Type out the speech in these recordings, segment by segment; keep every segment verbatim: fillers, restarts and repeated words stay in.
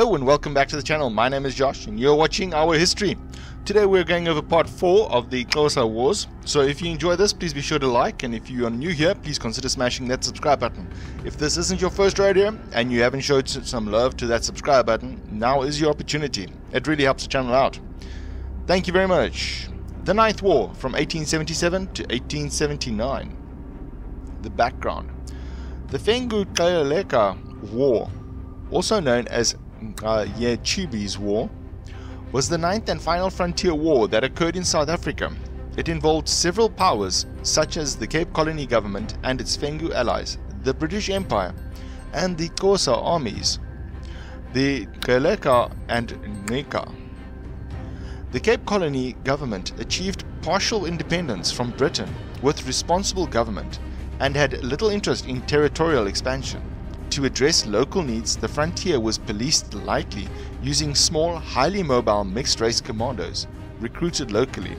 Hello and welcome back to the channel. My name is Josh and you're watching Our History. Today we're going over part four of the Xhosa Wars. So if you enjoy this, please be sure to like, and if you are new here, please consider smashing that subscribe button. If this isn't your first rodeo and you haven't showed some love to that subscribe button, now is your opportunity. It really helps the channel out. Thank you very much. The Ninth War, from eighteen seventy-seven to eighteen seventy-nine. The background. The Fengu Kaleleka War, also known as Uh, Yechibi's War, was the ninth and final frontier war that occurred in South Africa. It involved several powers such as the Cape Colony government and its Fengu allies, the British Empire and the Xhosa armies, the Xeleka and Nika. The Cape Colony government achieved partial independence from Britain with responsible government and had little interest in territorial expansion. To address local needs, the frontier was policed lightly using small, highly mobile mixed-race commandos recruited locally.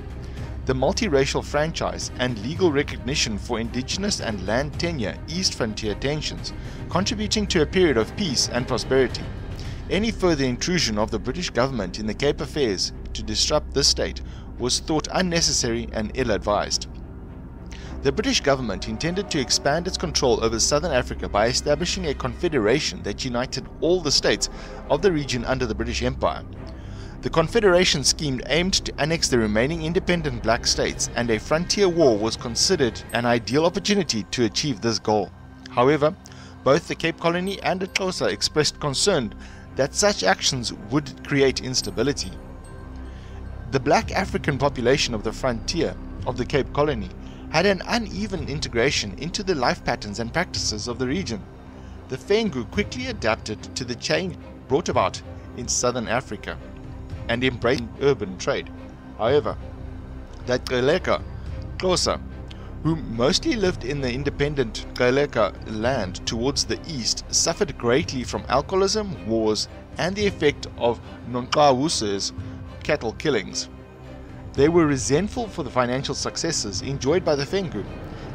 The multiracial franchise and legal recognition for indigenous and land tenure eased frontier tensions, contributing to a period of peace and prosperity. Any further intrusion of the British government in the Cape affairs to disrupt this state was thought unnecessary and ill-advised. The British government intended to expand its control over southern Africa by establishing a confederation that united all the states of the region under the British Empire. The confederation scheme aimed to annex the remaining independent black states, and a frontier war was considered an ideal opportunity to achieve this goal. However, both the Cape Colony and the Xhosa expressed concern that such actions would create instability. The black African population of the frontier of the Cape Colony had an uneven integration into the life patterns and practices of the region. The Fengu quickly adapted to the change brought about in southern Africa and embraced urban trade. However, the Xeleka Xhosa, who mostly lived in the independent Xeleka land towards the east, suffered greatly from alcoholism, wars, and the effect of Nonqawuse's cattle killings. They were resentful for the financial successes enjoyed by the Fengu,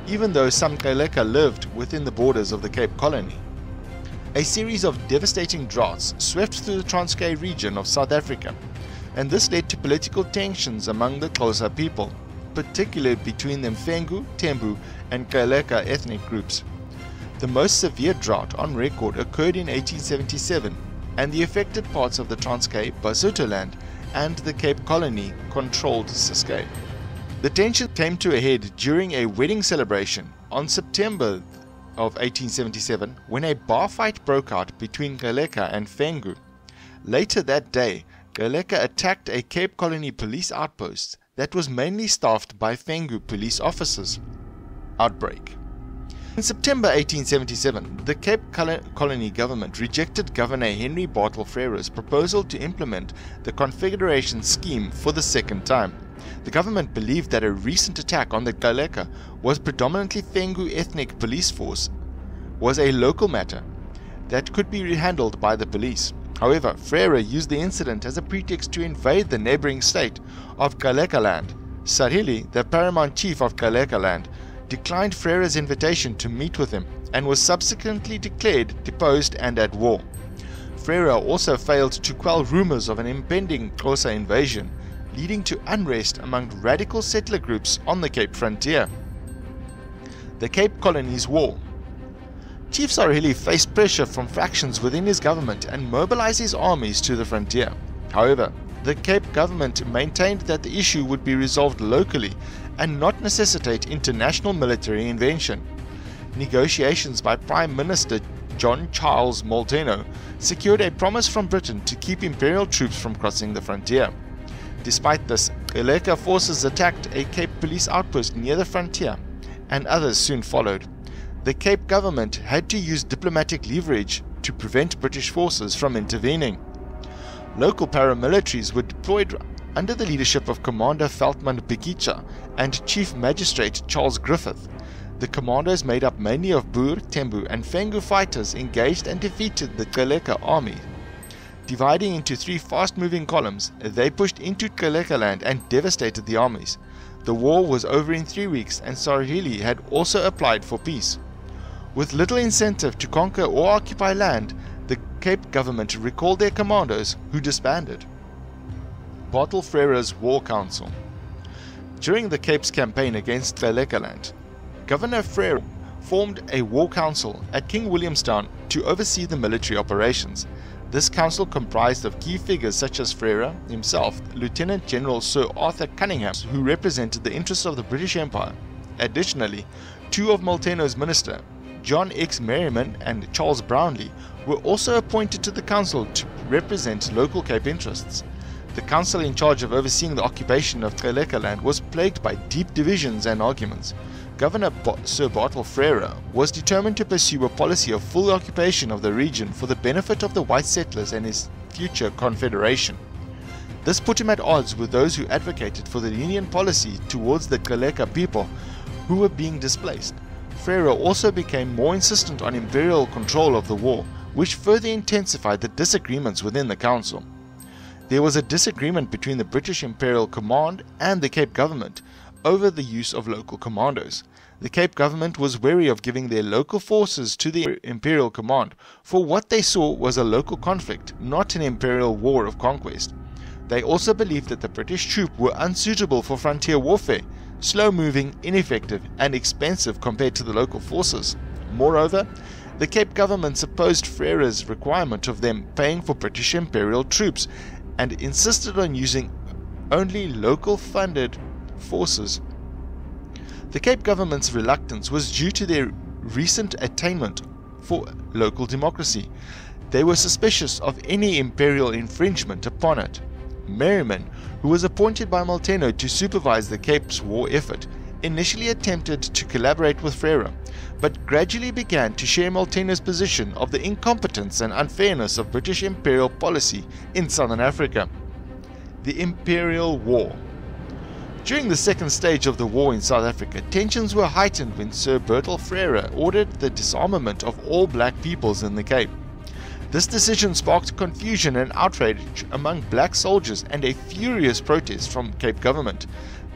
even though some Xeleka lived within the borders of the Cape Colony. A series of devastating droughts swept through the Transkei region of South Africa, and this led to political tensions among the Xhosa people, particularly between the Fengu, Thembu and Xeleka ethnic groups. The most severe drought on record occurred in eighteen seventy-seven, and the affected parts of the Transkei, Basutoland and the Cape Colony controlled Ciskei. The tension came to a head during a wedding celebration on September of eighteen seventy-seven, when a bar fight broke out between Xeleka and Fengu. Later that day, Xeleka attacked a Cape Colony police outpost that was mainly staffed by Fengu police officers. Outbreak. In September eighteen seventy-seven, the Cape Colony government rejected Governor Henry Bartle Freire's proposal to implement the Confederation scheme for the second time. The government believed that a recent attack on the Xeleka was predominantly Fengu ethnic police force was a local matter that could be handled by the police. However, Freire used the incident as a pretext to invade the neighboring state of Xeleka land. Sarhili, the paramount chief of Xeleka land, declined Freire's invitation to meet with him and was subsequently declared deposed and at war. Freire also failed to quell rumors of an impending Xhosa invasion, leading to unrest among radical settler groups on the Cape frontier. The Cape Colony's War. Chief Sarhili faced pressure from factions within his government and mobilized his armies to the frontier. However, the Cape government maintained that the issue would be resolved locally and not necessitate international military intervention. Negotiations by Prime Minister John Charles Molteno secured a promise from Britain to keep imperial troops from crossing the frontier. Despite this, Xeleka forces attacked a Cape police outpost near the frontier, and others soon followed. The Cape government had to use diplomatic leverage to prevent British forces from intervening. Local paramilitaries were deployed under the leadership of Commander Veltman Pikicha and Chief Magistrate Charles Griffith. The commandos, made up mainly of Boer, Thembu and Fengu fighters, engaged and defeated the Xeleka army. Dividing into three fast-moving columns, they pushed into Xeleka land and devastated the armies. The war was over in three weeks and Sarhili had also applied for peace. With little incentive to conquer or occupy land, the Cape government to recall their commandos, who disbanded. Bartle Frere's War Council. During the Cape's campaign against Gleilekaland, Governor Frere formed a war council at King Williamstown to oversee the military operations. This council comprised of key figures such as Frere himself, Lieutenant General Sir Arthur Cunningham, who represented the interests of the British Empire. Additionally, two of Molteno's ministers, John X. Merriman and Charles Brownlee, were also appointed to the council to represent local Cape interests. The council in charge of overseeing the occupation of Gleilekaland was plagued by deep divisions and arguments. Governor Bo- Sir Bartle Frere was determined to pursue a policy of full occupation of the region for the benefit of the white settlers and his future confederation. This put him at odds with those who advocated for the Union policy towards the Gleileka people who were being displaced. Frere also became more insistent on imperial control of the war, which further intensified the disagreements within the council. There was a disagreement between the British Imperial Command and the Cape government over the use of local commandos. The Cape government was wary of giving their local forces to the Imperial Command, for what they saw was a local conflict, not an imperial war of conquest. They also believed that the British troops were unsuitable for frontier warfare, slow-moving, ineffective, and expensive compared to the local forces. Moreover, the Cape government opposed Frere's requirement of them paying for British Imperial troops and insisted on using only local-funded forces. The Cape government's reluctance was due to their recent attainment for local democracy. They were suspicious of any imperial infringement upon it. Merriman, who was appointed by Molteno to supervise the Cape's war effort, initially attempted to collaborate with Frere, but gradually began to share Molteno's position of the incompetence and unfairness of British imperial policy in Southern Africa. The Imperial War. During the second stage of the war in South Africa, tensions were heightened when Sir Bartle Frere ordered the disarmament of all black peoples in the Cape. This decision sparked confusion and outrage among black soldiers and a furious protest from Cape government.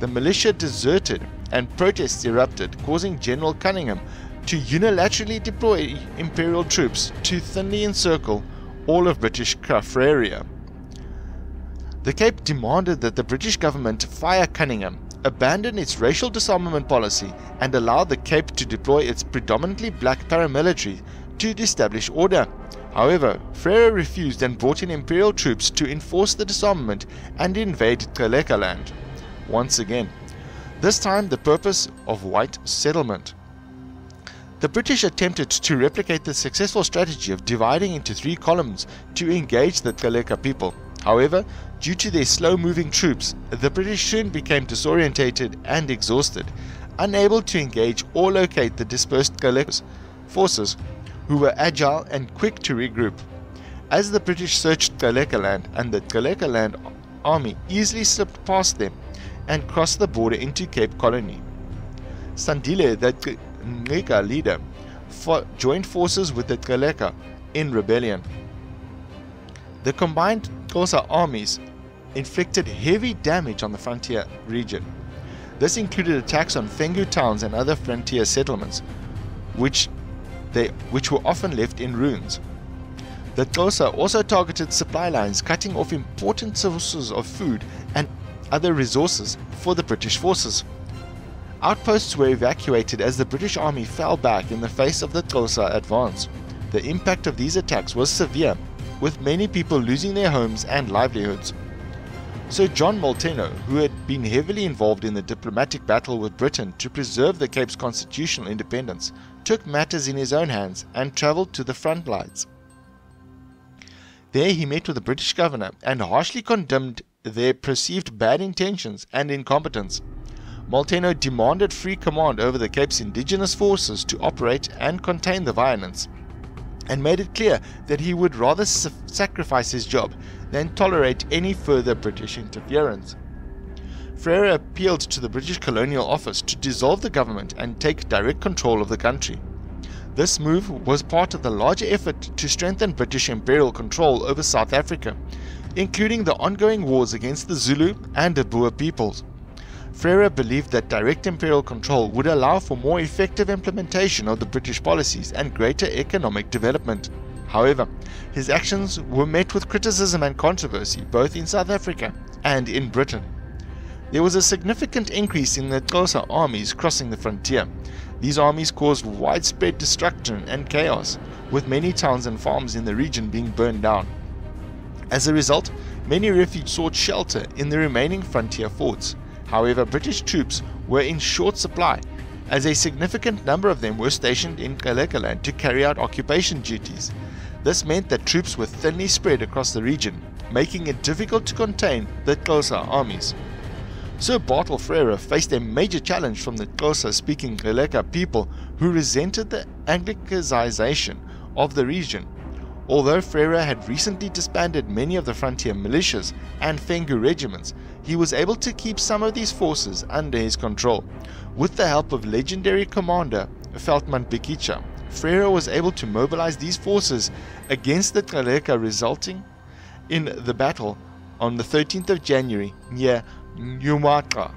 The militia deserted and protests erupted, causing General Cunningham to unilaterally deploy imperial troops to thinly encircle all of British Kaffraria. The Cape demanded that the British government fire Cunningham, abandon its racial disarmament policy, and allow the Cape to deploy its predominantly black paramilitary to establish order. However, Frere refused and brought in imperial troops to enforce the disarmament and invade Gleilekaland once again, this time the purpose of white settlement. The British attempted to replicate the successful strategy of dividing into three columns to engage the Gleileka people. However, due to their slow-moving troops, the British soon became disorientated and exhausted, unable to engage or locate the dispersed Gleileka forces, who were agile and quick to regroup. As the British searched Gleilekaland, and the Gleilekaland army easily slipped past them and crossed the border into Cape Colony. Sandile, the Gqeberha leader, fought, joined forces with the Gqeberha in rebellion. The combined Xhosa armies inflicted heavy damage on the frontier region. This included attacks on Fengu towns and other frontier settlements, which, they, which were often left in ruins. The Xhosa also targeted supply lines, cutting off important sources of food and other resources for the British forces. Outposts were evacuated as the British army fell back in the face of the Xhosa advance. The impact of these attacks was severe, with many people losing their homes and livelihoods. Sir John Molteno, who had been heavily involved in the diplomatic battle with Britain to preserve the Cape's constitutional independence, took matters in his own hands and travelled to the front lines. There he met with the British governor and harshly condemned their perceived bad intentions and incompetence. Molteno demanded free command over the Cape's indigenous forces to operate and contain the violence, and made it clear that he would rather sacrifice his job than tolerate any further British interference. Frere appealed to the British Colonial Office to dissolve the government and take direct control of the country. This move was part of the larger effort to strengthen British imperial control over South Africa, including the ongoing wars against the Zulu and the Boer peoples. Frere believed that direct imperial control would allow for more effective implementation of the British policies and greater economic development. However, his actions were met with criticism and controversy both in South Africa and in Britain. There was a significant increase in the Xhosa armies crossing the frontier. These armies caused widespread destruction and chaos, with many towns and farms in the region being burned down. As a result, many refugees sought shelter in the remaining frontier forts. However, British troops were in short supply, as a significant number of them were stationed in Gelekeland to carry out occupation duties. This meant that troops were thinly spread across the region, making it difficult to contain the Xhosa armies. Sir Bartle Frere faced a major challenge from the Xhosa-speaking Gqeberha people, who resented the Anglicisation of the region. Although Frere had recently disbanded many of the frontier militias and Fengu regiments, he was able to keep some of these forces under his control. With the help of legendary commander Veltman Bikitsha, Frere was able to mobilize these forces against the Gqeberha, resulting in the battle on the thirteenth of January near Nyamata.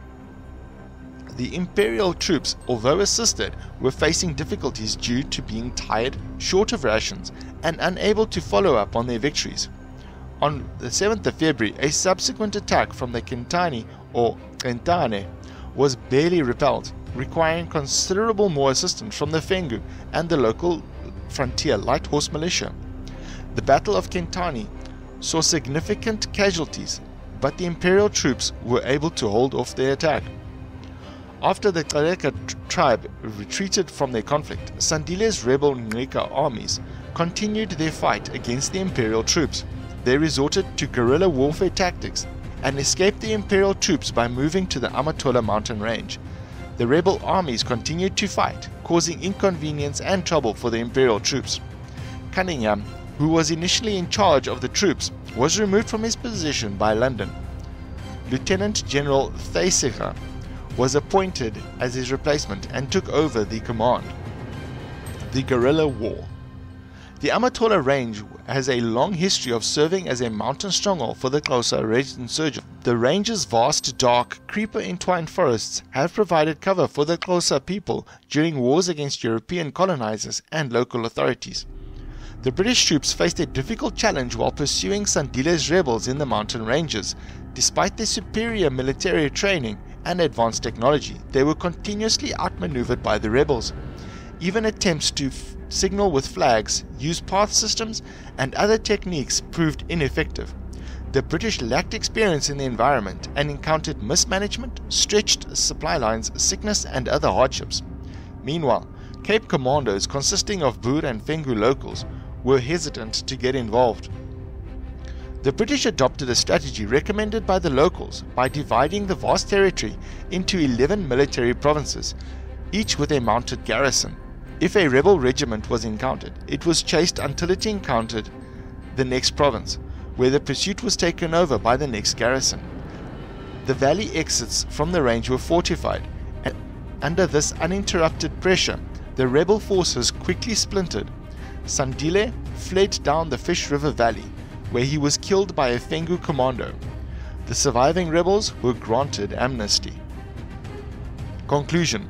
The imperial troops, although assisted, were facing difficulties due to being tired, short of rations, and unable to follow up on their victories. On the seventh of February, a subsequent attack from the Kentani or Kentane was barely repelled, requiring considerable more assistance from the Fengu and the local frontier light horse militia. The Battle of Kentani saw significant casualties, but the imperial troops were able to hold off their attack. After the Gqeberha tribe retreated from their conflict, Sandile's rebel Ngqika armies continued their fight against the imperial troops. They resorted to guerrilla warfare tactics and escaped the imperial troops by moving to the Amatola mountain range. The rebel armies continued to fight, causing inconvenience and trouble for the imperial troops. Cunningham, who was initially in charge of the troops, was removed from his position by London. Lieutenant General Theissiger was appointed as his replacement and took over the command. The guerrilla war. The Amatola range has a long history of serving as a mountain stronghold for the Xhosa insurgents. The range's vast, dark, creeper-entwined forests have provided cover for the Xhosa people during wars against European colonizers and local authorities. The British troops faced a difficult challenge while pursuing Sandile's rebels in the mountain ranges. Despite their superior military training and advanced technology, they were continuously outmaneuvered by the rebels. Even attempts to signal with flags, use path systems, and other techniques proved ineffective. The British lacked experience in the environment and encountered mismanagement, stretched supply lines, sickness, and other hardships. Meanwhile, Cape Commandos, consisting of Boer and Fengu locals, were hesitant to get involved. The British adopted a strategy recommended by the locals by dividing the vast territory into eleven military provinces, each with a mounted garrison. If a rebel regiment was encountered, it was chased until it encountered the next province, where the pursuit was taken over by the next garrison. The valley exits from the range were fortified, and under this uninterrupted pressure, the rebel forces quickly splintered. Sandile fled down the Fish River Valley, where he was killed by a Fengu commando. The surviving rebels were granted amnesty. Conclusion.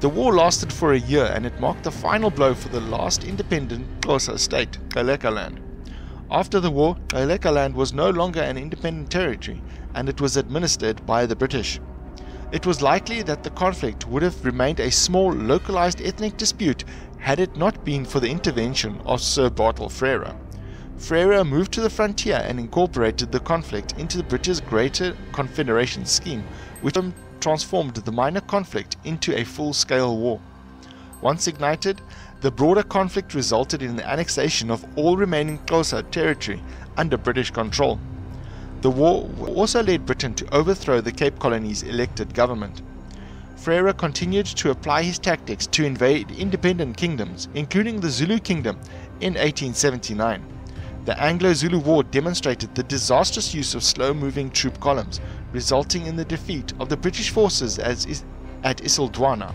The war lasted for a year, and it marked the final blow for the last independent Xhosa state, Gqeberhaland. After the war, Gqeberhaland was no longer an independent territory, and it was administered by the British. It was likely that the conflict would have remained a small, localized ethnic dispute had it not been for the intervention of Sir Bartle Frere. Frere moved to the frontier and incorporated the conflict into the British Greater Confederation scheme, which transformed the minor conflict into a full-scale war. Once ignited, the broader conflict resulted in the annexation of all remaining Xhosa territory under British control. The war also led Britain to overthrow the Cape Colony's elected government. Frere continued to apply his tactics to invade independent kingdoms, including the Zulu Kingdom in eighteen seventy-nine. The Anglo-Zulu War demonstrated the disastrous use of slow-moving troop columns, resulting in the defeat of the British forces at Isandlwana.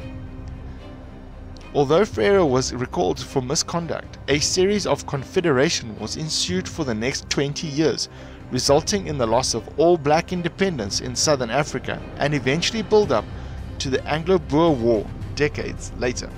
Although Frere was recalled for misconduct, a series of confederation wars ensued for the next twenty years, resulting in the loss of all black independence in southern Africa and eventually build up to the Anglo-Boer War decades later.